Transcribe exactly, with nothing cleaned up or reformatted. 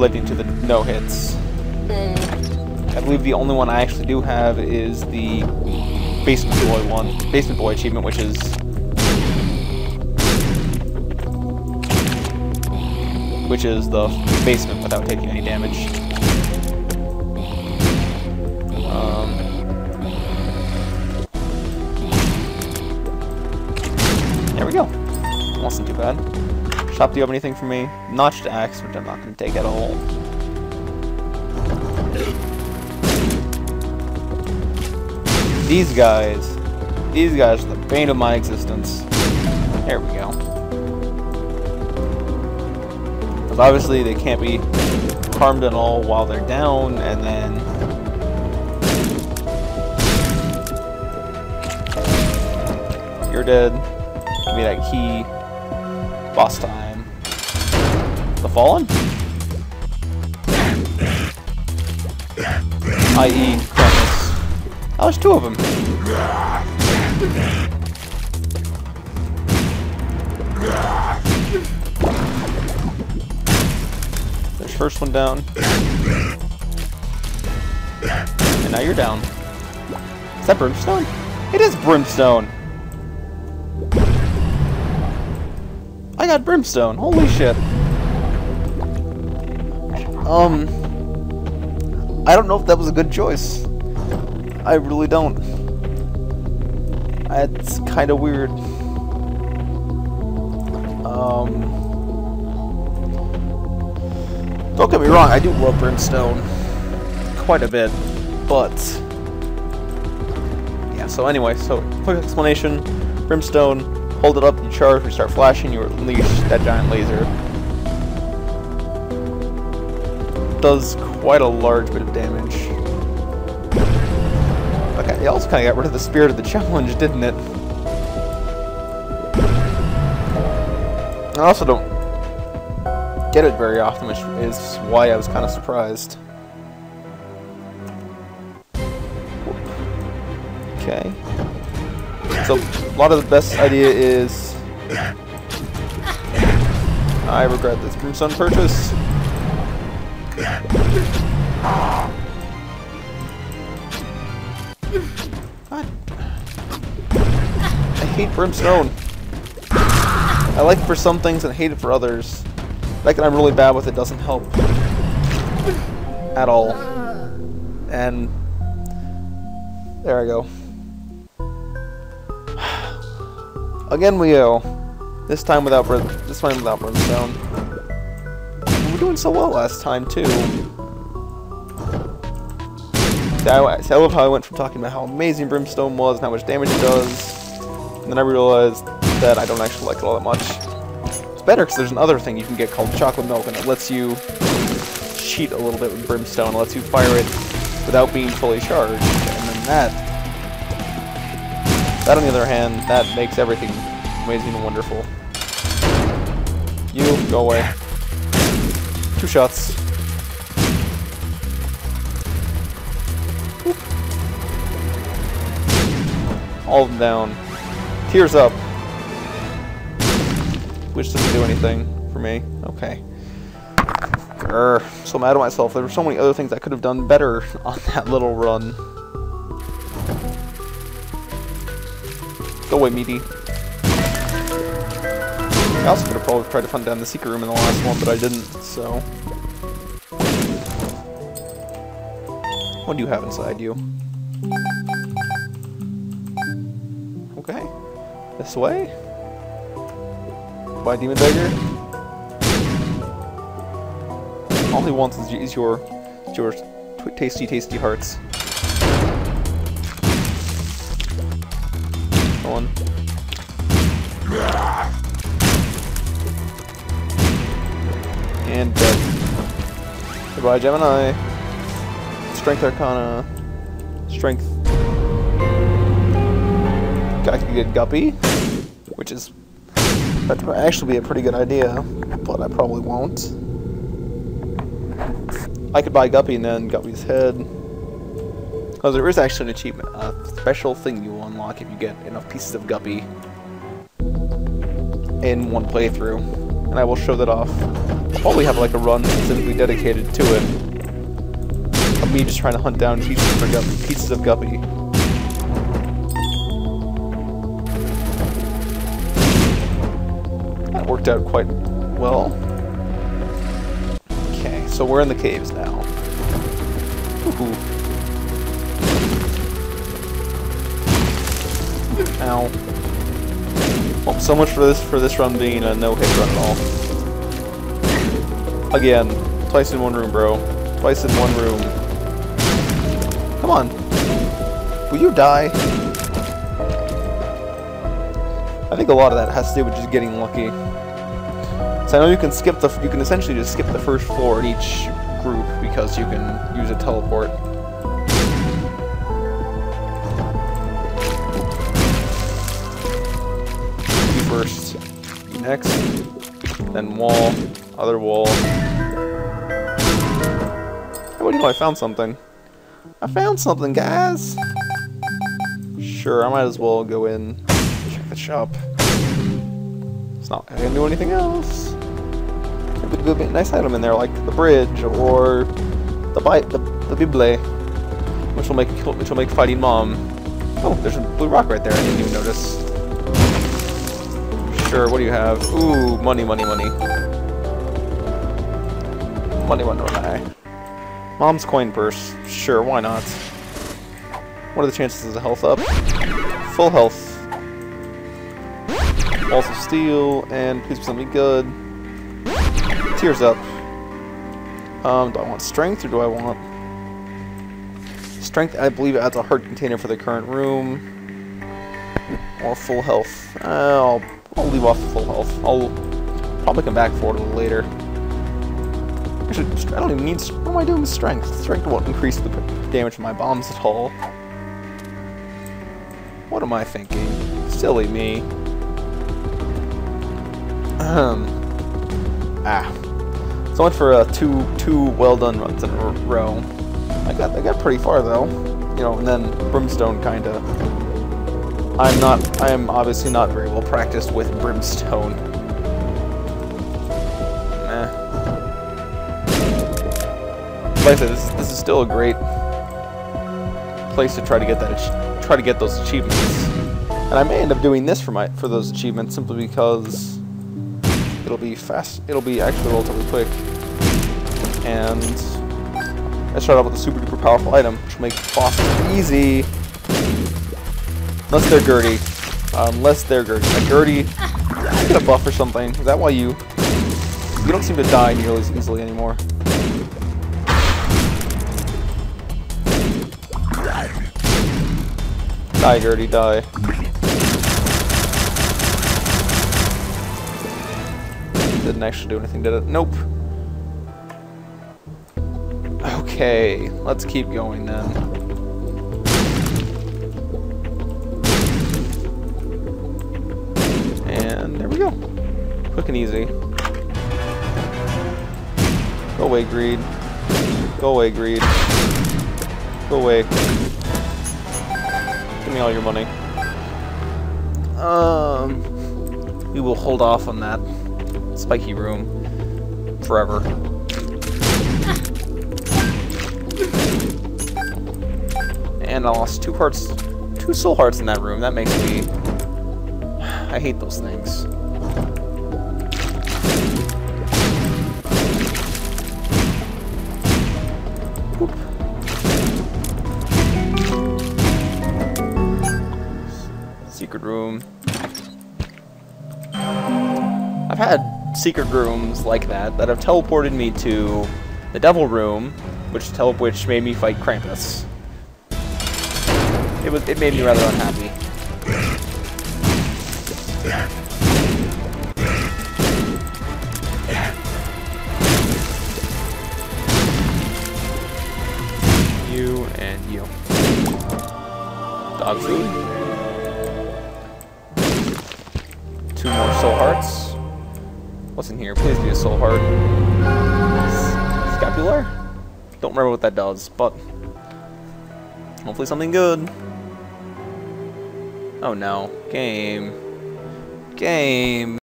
relating to the no hits. Mm. I believe the only one I actually do have is the Basement Boy one, Basement Boy achievement, which is which is the basement without taking any damage. Um, there we go. Wasn't too bad. Shop, do you have anything for me? Notched axe, which I'm not going to take at all. These guys, these guys are the bane of my existence. There we go. Because obviously they can't be harmed at all while they're down, and then you're dead. Give me that key. Boss time. The Fallen? that is. Krampus. Oh, there's two of them. There's first one down. And now you're down. Is that Brimstone? It is Brimstone! I got Brimstone, holy shit. Um... I don't know if that was a good choice. I really don't. That's kind of weird. Um, don't get me wrong, I do love Brimstone quite a bit, but yeah. So anyway, so quick explanation: Brimstone, hold it up, you charge, you start flashing, you unleash that giant laser. Does quite a large bit of damage. It also kind of got rid of the spirit of the challenge, didn't it? I also don't get it very often, which is why I was kind of surprised. Okay. So, a lot of the best idea is... I regret this Brimstone purchase. God. I hate Brimstone. I like it for some things and hate it for others. The fact that I'm really bad with it doesn't help at all. And there I go. Again we go. This time without Brim this time without Brimstone. We were doing so well last time too. I love how I went from talking about how amazing Brimstone was and how much damage it does, and then I realized that I don't actually like it all that much. It's better because there's another thing you can get called Chocolate Milk, and it lets you cheat a little bit with Brimstone. It lets you fire it without being fully charged, and then that... That, on the other hand, that makes everything amazing and wonderful. You, go away. Two shots. All of them down. Tears up. Which doesn't do anything for me. Okay. Grr. So mad at myself. There were so many other things I could have done better on that little run. Go away, meaty. I also could have probably tried to hunt down the secret room in the last one, but I didn't, so... What do you have inside you? Okay. This way? By Demon Beggar? All he wants is, is your, is your tasty, tasty hearts. Come on. And dead. Goodbye, Gemini. Strength Arcana. Strength... I could get Guppy, which is that'd actually be a pretty good idea, but I probably won't. I could buy Guppy and then Guppy's head, because there is actually an achievement, a special thing you will unlock if you get enough pieces of Guppy in one playthrough. and I will show that off. I'll probably have like a run specifically dedicated to it. Of me just trying to hunt down pieces of Guppy. Pieces of Guppy. That worked out quite well. Okay, so we're in the caves now. Woohoo. Ow. Well, so much for this for this run being a no-hit run at all. Again, twice in one room, bro. Twice in one room. Come on. Will you die? I think a lot of that has to do with just getting lucky. So I know you can skip the you can essentially just skip the first floor in each group because you can use a teleport. First, next, then wall, other wall. Hey, what do you know? I found something. I found something, guys! Sure, I might as well go in, check the shop. It's not gonna do anything else. There'd be a nice item in there, like the bridge or the bite, the, the Bible, which will make which will make fighting Mom. Oh, there's a blue rock right there. I didn't even notice. Sure, what do you have? Ooh, money, money, money. Money, money, money. Mom's coin purse. Sure, why not? What are the chances of the health up? Full health. Balls of steel, and please be something good. Tears up. Um, do I want strength, or do I want... Strength, I believe, adds a heart container for the current room. Or full health. Oh... I'll leave off full health. I'll probably come back for it a little later. Actually, I don't even need... What am I doing with strength? Strength won't increase the damage of my bombs at all. What am I thinking? Silly me. Um. Ah. So much for uh, two two well-done runs in a row. I got, I got pretty far, though. You know, and then Brimstone kind of... I'm not, I am obviously not very well practiced with Brimstone. Nah. Like I said, this, this is still a great place to try to get that, try to get those achievements. And I may end up doing this for my, for those achievements simply because it'll be fast, it'll be actually relatively quick. And I start out with a super duper powerful item, which will make the boss easy. Unless they're Gertie. Um, unless they're Gertie. Like Gertie, I get a buff or something. Is that why you... You don't seem to die nearly as easily anymore. Die, Gertie, die. Didn't actually do anything, did it? Nope. Okay, let's keep going then. There we go. Quick and easy. Go away, greed. Go away, greed. Go away. Give me all your money. Um, we will hold off on that spiky room forever. And I lost two hearts, two soul hearts in that room. That makes me... I hate those things. Whoop. Secret room. I've had secret rooms like that that have teleported me to the devil room, which tele which made me fight Krampus. It was it made me rather unhappy. You and you. Dog food. Two more soul hearts. What's in here? Please be a soul heart. Scapular? Don't remember what that does, but hopefully something good. Oh no. Game. Game.